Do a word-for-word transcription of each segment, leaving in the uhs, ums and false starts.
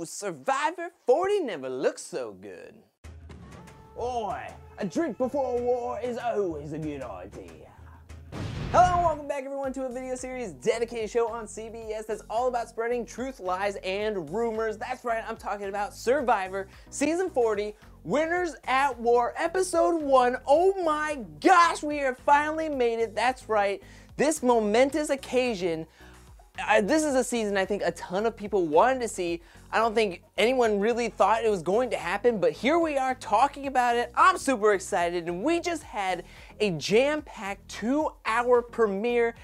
Ooh, Survivor forty never looks so good. Oi, a drink before a war is always a good idea. Hello and welcome back everyone to a video series dedicated show on C B S that's all about spreading truth, lies, and rumors. That's right, I'm talking about Survivor Season forty, Winners at War, Episode one. Oh my gosh, we have finally made it. That's right, this momentous occasion. I, this is a season I think a ton of people wanted to see. I don't think anyone really thought it was going to happen, but here we are talking about it. I'm super excited, and we just had a jam-packed two-hour premiere.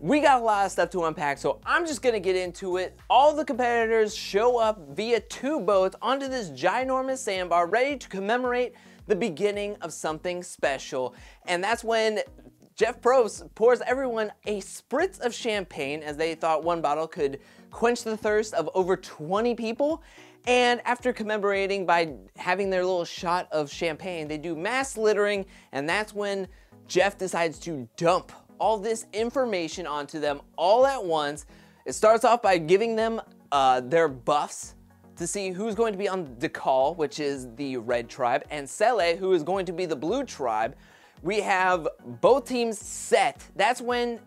We got a lot of stuff to unpack, so I'm just gonna get into it. All the competitors show up via two boats onto this ginormous sandbar, ready to commemorate the beginning of something special, and that's when Jeff Probst pours everyone a spritz of champagne, as they thought one bottle could quench the thirst of over twenty people. And after commemorating by having their little shot of champagne, they do mass littering, and that's when Jeff decides to dump all this information onto them all at once. It starts off by giving them uh, their buffs to see who's going to be on Dakal, which is the red tribe, and Sele, who is going to be the blue tribe. We have both teams set. That's when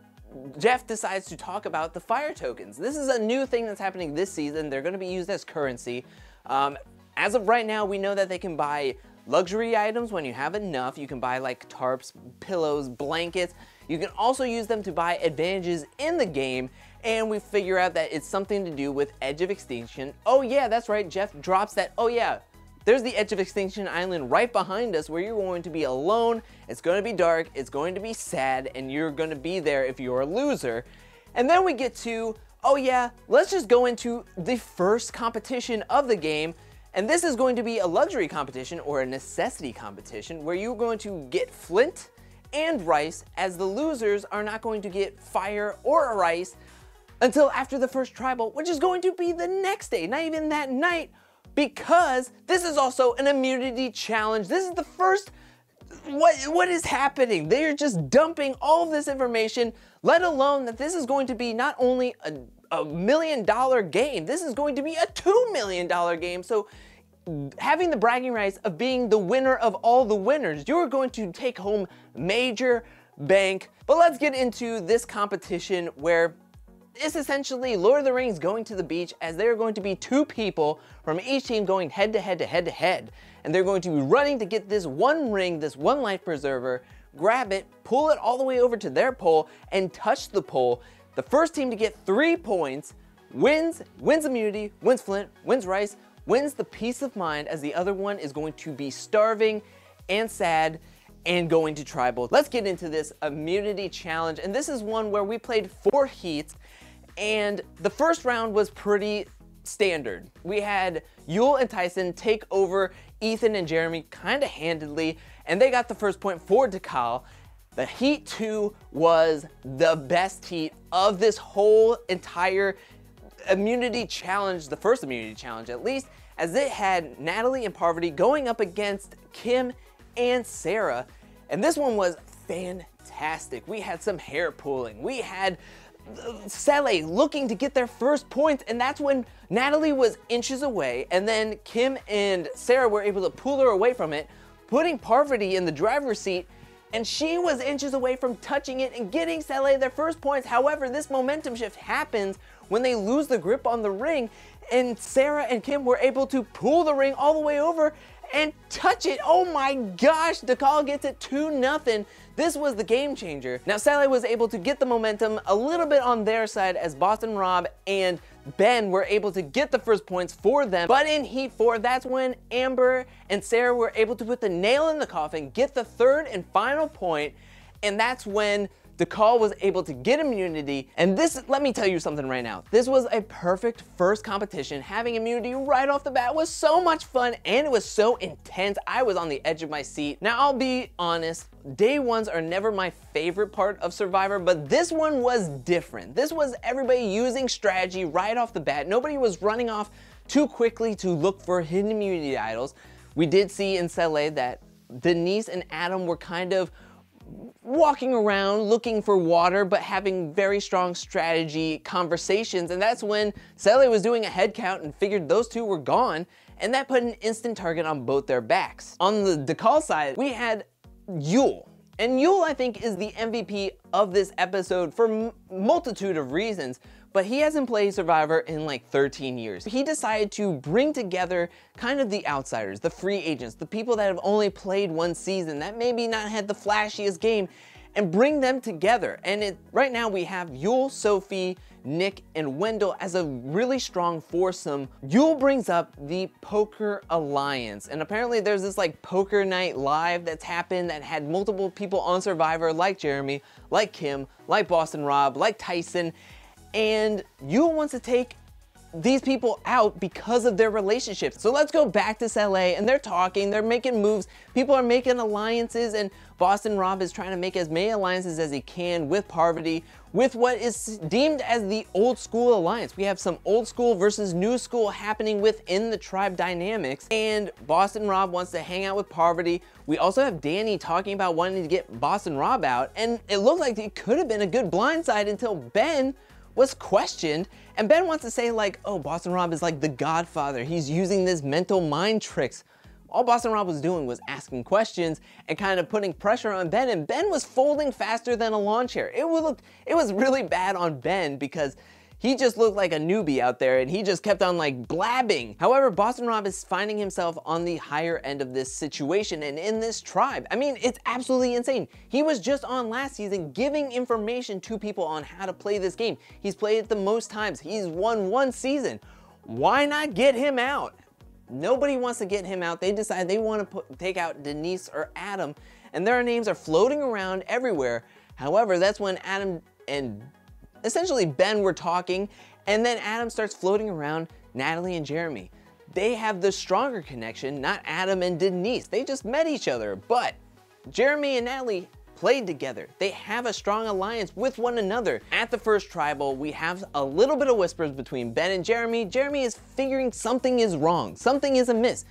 Jeff decides to talk about the fire tokens. This is a new thing that's happening this season. They're gonna be used as currency. Um, as of right now, we know that they can buy luxury items when you have enough. You can buy like tarps, pillows, blankets. You can also use them to buy advantages in the game. And we figure out that it's something to do with Edge of Extinction. Oh yeah, that's right, Jeff drops that, oh yeah, there's the Edge of Extinction Island right behind us where you're going to be alone, it's going to be dark, it's going to be sad, and you're going to be there if you're a loser. And then we get to, oh yeah, let's just go into the first competition of the game, and this is going to be a luxury competition or a necessity competition where you're going to get flint and rice, as the losers are not going to get fire or rice until after the first tribal, which is going to be the next day, not even that night, because this is also an immunity challenge. This is the first, what, what is happening? They're just dumping all of this information, let alone that this is going to be not only a, a million dollar game, this is going to be a two million dollar game. So having the bragging rights of being the winner of all the winners, you're going to take home major bank. But let's get into this competition where it's essentially Lord of the Rings going to the beach, as there are going to be two people from each team going head to head to head to head. And they're going to be running to get this one ring, this one life preserver, grab it, pull it all the way over to their pole and touch the pole. The first team to get three points wins, wins immunity, wins flint, wins rice, wins the peace of mind, as the other one is going to be starving and sad and going to tribal. Let's get into this immunity challenge. And this is one where we played four heats. And the first round was pretty standard. We had Yul and Tyson take over Ethan and Jeremy kind of handedly, and they got the first point for Dakal. The heat two was the best heat of this whole entire immunity challenge, the first immunity challenge at least, as it had Natalie and Parvati going up against Kim and Sarah. And this one was fantastic. We had some hair pulling. We had Sele looking to get their first point, and that's when Natalie was inches away, and then Kim and Sarah were able to pull her away from it, putting Parvati in the driver's seat, and she was inches away from touching it and getting Sele their first points. However, this momentum shift happens when they lose the grip on the ring, and Sarah and Kim were able to pull the ring all the way over and touch it. Oh my gosh, Dakal gets it two nothing. This was the game changer. Now Sele was able to get the momentum a little bit on their side, as Boston Rob and Ben were able to get the first points for them. But in heat four, that's when Amber and Sarah were able to put the nail in the coffin, get the third and final point, and that's when Dakal was able to get immunity. And this, let me tell you something right now, this was a perfect first competition. Having immunity right off the bat was so much fun, and it was so intense. I was on the edge of my seat. Now I'll be honest, day ones are never my favorite part of Survivor, but this one was different. This was everybody using strategy right off the bat. Nobody was running off too quickly to look for hidden immunity idols. We did see in Sele that Denise and Adam were kind of walking around looking for water, but having very strong strategy conversations. And that's when Sele was doing a head count and figured those two were gone. And that put an instant target on both their backs. On the Dakal side, we had Yul. And Yul, I think, is the M V P of this episode for a multitude of reasons, but he hasn't played Survivor in like thirteen years. He decided to bring together kind of the outsiders, the free agents, the people that have only played one season, that maybe not had the flashiest game, and bring them together. And it, right now we have Yul, Sophie, Nick, and Wendell as a really strong foursome. Yul brings up the Poker Alliance, and apparently there's this like poker night live that's happened that had multiple people on Survivor, like Jeremy, like Kim, like Boston Rob, like Tyson, and Yul wants to take these people out because of their relationships. So let's go back to Sele, and they're talking, they're making moves, people are making alliances, and Boston Rob is trying to make as many alliances as he can with Parvati, with what is deemed as the old school alliance. We have some old school versus new school happening within the tribe dynamics, and Boston Rob wants to hang out with Parvati. We also have Danny talking about wanting to get Boston Rob out, and it looked like it could have been a good blindside until Ben was questioned, and Ben wants to say like, oh, Boston Rob is like the Godfather. He's using this mental mind tricks. All Boston Rob was doing was asking questions and kind of putting pressure on Ben, and Ben was folding faster than a lawn chair. It looked, it was really bad on Ben because he just looked like a newbie out there and he just kept on like blabbing. However, Boston Rob is finding himself on the higher end of this situation and in this tribe. I mean, it's absolutely insane. He was just on last season giving information to people on how to play this game. He's played it the most times. He's won one season. Why not get him out? Nobody wants to get him out. They decide they want to put, take out Denise or Adam, and their names are floating around everywhere. However, that's when Adam and essentially Ben were talking, and then Adam starts floating around Natalie and Jeremy. They have the stronger connection, not Adam and Denise. They just met each other, but Jeremy and Natalie played together. They have a strong alliance with one another. At the first tribal, we have a little bit of whispers between Ben and Jeremy. Jeremy is figuring something is wrong. Something is amiss.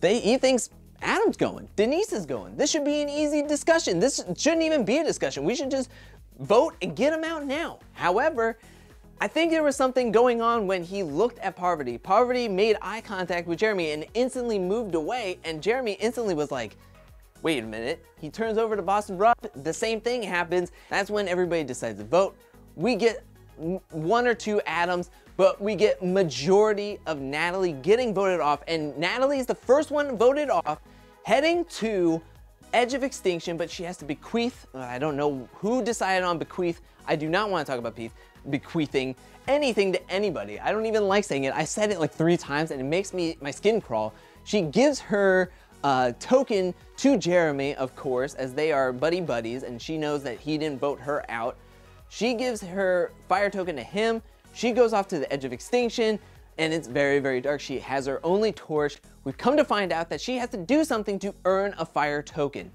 They, he thinks Adam's going, Denise is going. This should be an easy discussion. This shouldn't even be a discussion. We should just vote and get him out now. However, I think there was something going on when he looked at Parvati. Parvati made eye contact with Jeremy and instantly moved away, and Jeremy instantly was like, wait a minute. He turns over to Boston Rob, the same thing happens. That's when everybody decides to vote. We get one or two Adams, but we get majority of Natalie getting voted off, and Natalie is the first one voted off, heading to Edge of Extinction, but she has to bequeath, I don't know who decided on bequeath, I do not want to talk about bequeath, bequeathing anything to anybody. I don't even like saying it. I said it like three times and it makes me, my skin crawl. She gives her Uh, token to Jeremy, of course, as they are buddy buddies, and she knows that he didn't vote her out. She gives her fire token to him. She goes off to the Edge of Extinction, and it's very, very dark. She has her only torch. We've come to find out that she has to do something to earn a fire token.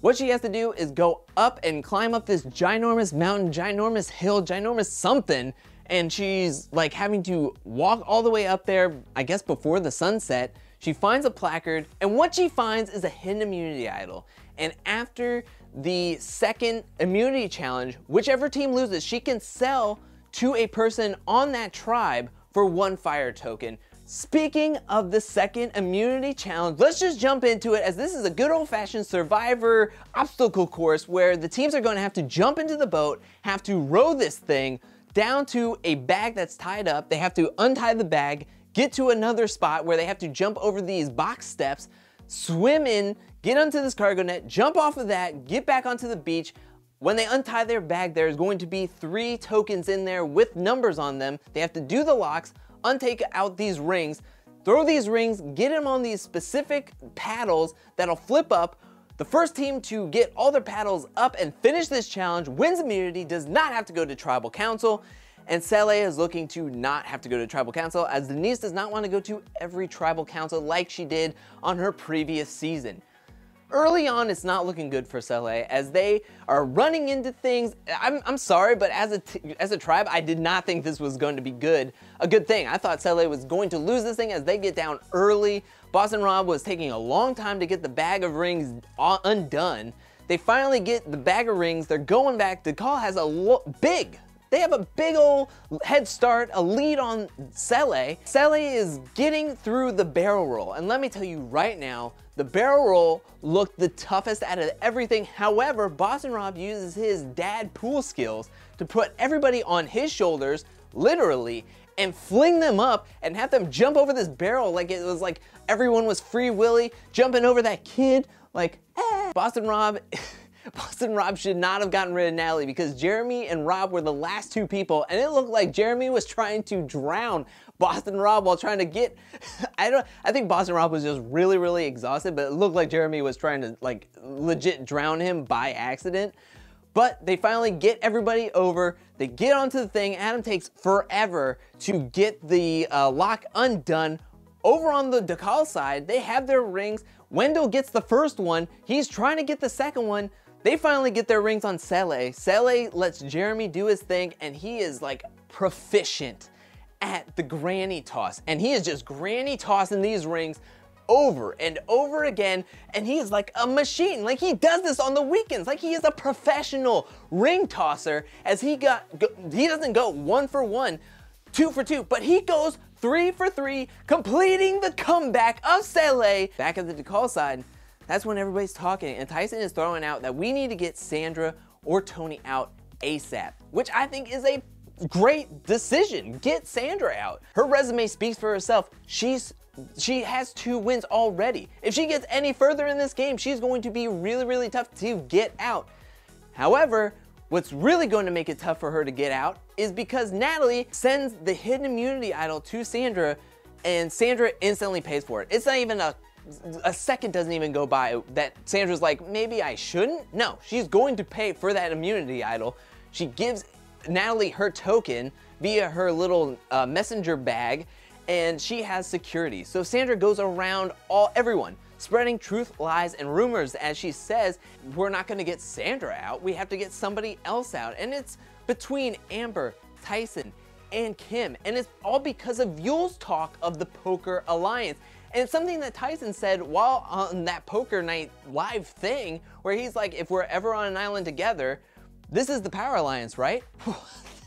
What she has to do is go up and climb up this ginormous mountain, ginormous hill, ginormous something, and she's like having to walk all the way up there, I guess before the sunset. She finds a placard, and what she finds is a hidden immunity idol. And after the second immunity challenge, whichever team loses, she can sell to a person on that tribe for one fire token. Speaking of the second immunity challenge, let's just jump into it, as this is a good old-fashioned Survivor obstacle course where the teams are going to have to jump into the boat, have to row this thing down to a bag that's tied up. They have to untie the bag, get to another spot where they have to jump over these box steps, swim in, get onto this cargo net, jump off of that, get back onto the beach. When they untie their bag, there's going to be three tokens in there with numbers on them. They have to do the locks, untake out these rings, throw these rings, get them on these specific paddles that'll flip up. The first team to get all their paddles up and finish this challenge wins immunity, does not have to go to tribal council. And Sele is looking to not have to go to tribal council, as Denise does not want to go to every tribal council like she did on her previous season. Early on, it's not looking good for Sele, as they are running into things. I'm, I'm sorry, but as a, t as a tribe, I did not think this was going to be good, a good thing. I thought Sele was going to lose this thing as they get down early. Boston Rob was taking a long time to get the bag of rings undone. They finally get the bag of rings. They're going back. Dakal has a lo big, they have a big ol' head start, a lead on Sele. Sele is getting through the barrel roll. And let me tell you right now, the barrel roll looked the toughest out of everything. However, Boston Rob uses his dad pool skills to put everybody on his shoulders, literally, and fling them up and have them jump over this barrel like it was like everyone was free willy, jumping over that kid like, eh. Boston Rob, Boston Rob should not have gotten rid of Natalie because Jeremy and Rob were the last two people and it looked like Jeremy was trying to drown Boston Rob while trying to get, I don't, I think Boston Rob was just really, really exhausted, but it looked like Jeremy was trying to like legit drown him by accident. But they finally get everybody over, they get onto the thing. Adam takes forever to get the uh, lock undone. Over on the Dakal side, they have their rings. Wendell gets the first one, he's trying to get the second one. They finally get their rings on Sele. Sele lets Jeremy do his thing and he is like proficient at the granny toss. And he is just granny tossing these rings over and over again. And he is like a machine. Like he does this on the weekends. Like he is a professional ring tosser as he got, he doesn't go one for one, two for two, but he goes three for three, completing the comeback of Sele. Back at the Dakal side, that's when everybody's talking and Tyson is throwing out that we need to get Sandra or Tony out ASAP, which I think is a great decision. Get Sandra out. Her resume speaks for herself. She's, she has two wins already. If she gets any further in this game, she's going to be really, really tough to get out. However, what's really going to make it tough for her to get out is because Natalie sends the hidden immunity idol to Sandra and Sandra instantly pays for it. It's not even a A second doesn't even go by that Sandra's like, maybe I shouldn't? No, she's going to pay for that immunity idol. She gives Natalie her token via her little uh, messenger bag and she has security. So Sandra goes around all everyone, spreading truth, lies, and rumors as she says, we're not gonna get Sandra out, we have to get somebody else out. And it's between Amber, Tyson, and Kim. And it's all because of Yul's talk of the poker alliance. And it's something that Tyson said while on that poker night live thing, where he's like, if we're ever on an island together, this is the power alliance, right?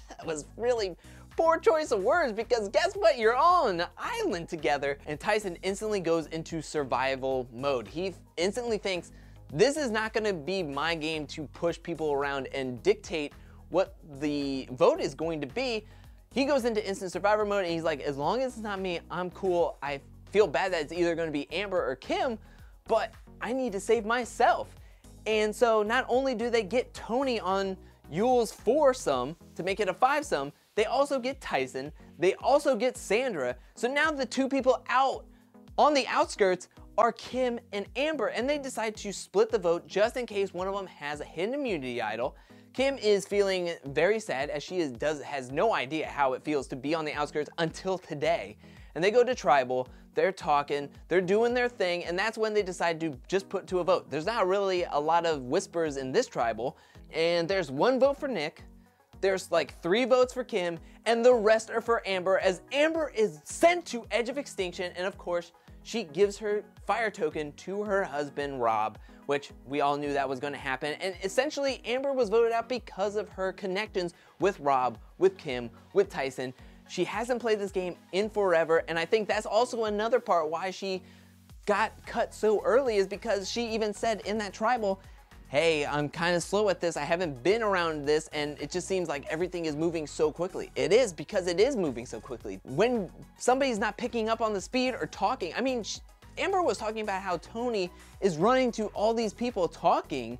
That was really poor choice of words because guess what? You're all on an island together. And Tyson instantly goes into survival mode. He instantly thinks, this is not gonna be my game to push people around and dictate what the vote is going to be. He goes into instant survivor mode and he's like, as long as it's not me, I'm cool. I feel bad that it's either gonna be Amber or Kim, but I need to save myself. And so not only do they get Tony on Yul's foursome to make it a fivesome, they also get Tyson, they also get Sandra. So now the two people out on the outskirts are Kim and Amber, and they decide to split the vote just in case one of them has a hidden immunity idol. Kim is feeling very sad as she is, does, has no idea how it feels to be on the outskirts until today. And they go to tribal, they're talking, they're doing their thing, and that's when they decide to just put to a vote. There's not really a lot of whispers in this tribal, and there's one vote for Nick, there's like three votes for Kim, and the rest are for Amber, as Amber is sent to Edge of Extinction, and of course, she gives her fire token to her husband, Rob, which we all knew that was gonna happen. And essentially, Amber was voted out because of her connections with Rob, with Kim, with Tyson. She hasn't played this game in forever, and I think that's also another part why she got cut so early is because she even said in that tribal, hey, I'm kind of slow at this, I haven't been around this, and it just seems like everything is moving so quickly. It is, because it is moving so quickly. When somebody's not picking up on the speed or talking, I mean, she, Amber was talking about how Tony is running to all these people talking,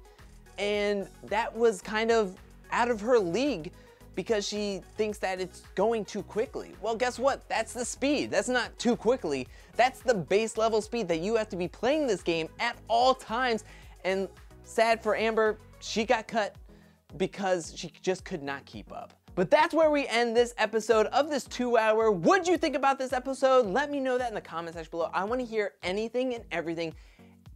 and that was kind of out of her league because she thinks that it's going too quickly. Well, guess what? That's the speed. That's not too quickly. That's the base level speed that you have to be playing this game at all times. And sad for Amber, she got cut because she just could not keep up. But that's where we end this episode of this two hour. What'd you think about this episode? Let me know that in the comment section below. I wanna hear anything and everything,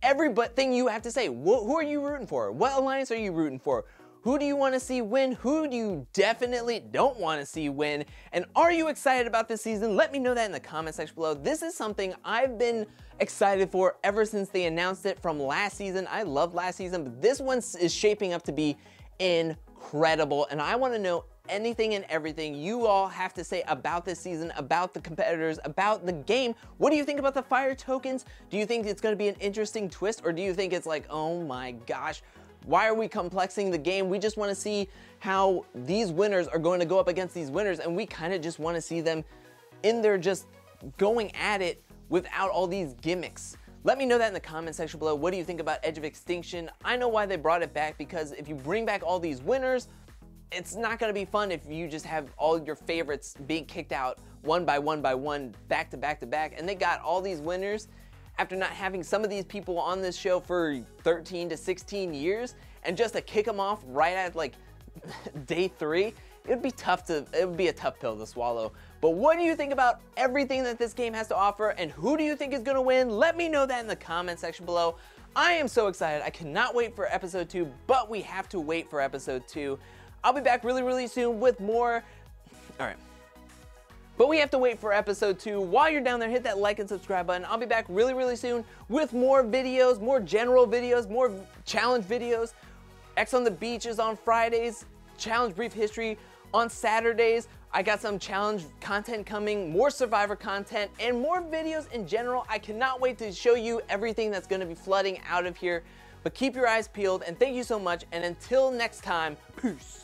every but thing you have to say. Who are you rooting for? What alliance are you rooting for? Who do you want to see win? Who do you definitely don't want to see win? And are you excited about this season? Let me know that in the comment section below. This is something I've been excited for ever since they announced it from last season. I loved last season, but this one is shaping up to be incredible. And I want to know anything and everything you all have to say about this season, about the competitors, about the game. What do you think about the fire tokens? Do you think it's going to be an interesting twist, or do you think it's like, oh my gosh, why are we complexing the game? We just want to see how these winners are going to go up against these winners, and we kind of just want to see them in there just going at it without all these gimmicks. Let me know that in the comment section below. What do you think about Edge of Extinction? I know why they brought it back, because if you bring back all these winners, it's not gonna be fun if you just have all your favorites being kicked out one by one by one, back to back to back. And they got all these winners after not having some of these people on this show for thirteen to sixteen years, and just to kick them off right at like day three, it'd be tough to, it would be a tough pill to swallow. But what do you think about everything that this game has to offer, and who do you think is gonna win? Let me know that in the comment section below. I am so excited. I cannot wait for episode two, but we have to wait for episode two. I'll be back really, really soon with more. All right. But we have to wait for episode two. While you're down there, hit that like and subscribe button. I'll be back really, really soon with more videos, more general videos, more challenge videos. X on the Beach is on Fridays, Challenge Brief History on Saturdays. I got some challenge content coming, more Survivor content, and more videos in general. I cannot wait to show you everything that's gonna be flooding out of here. But keep your eyes peeled, and thank you so much, and until next time, peace.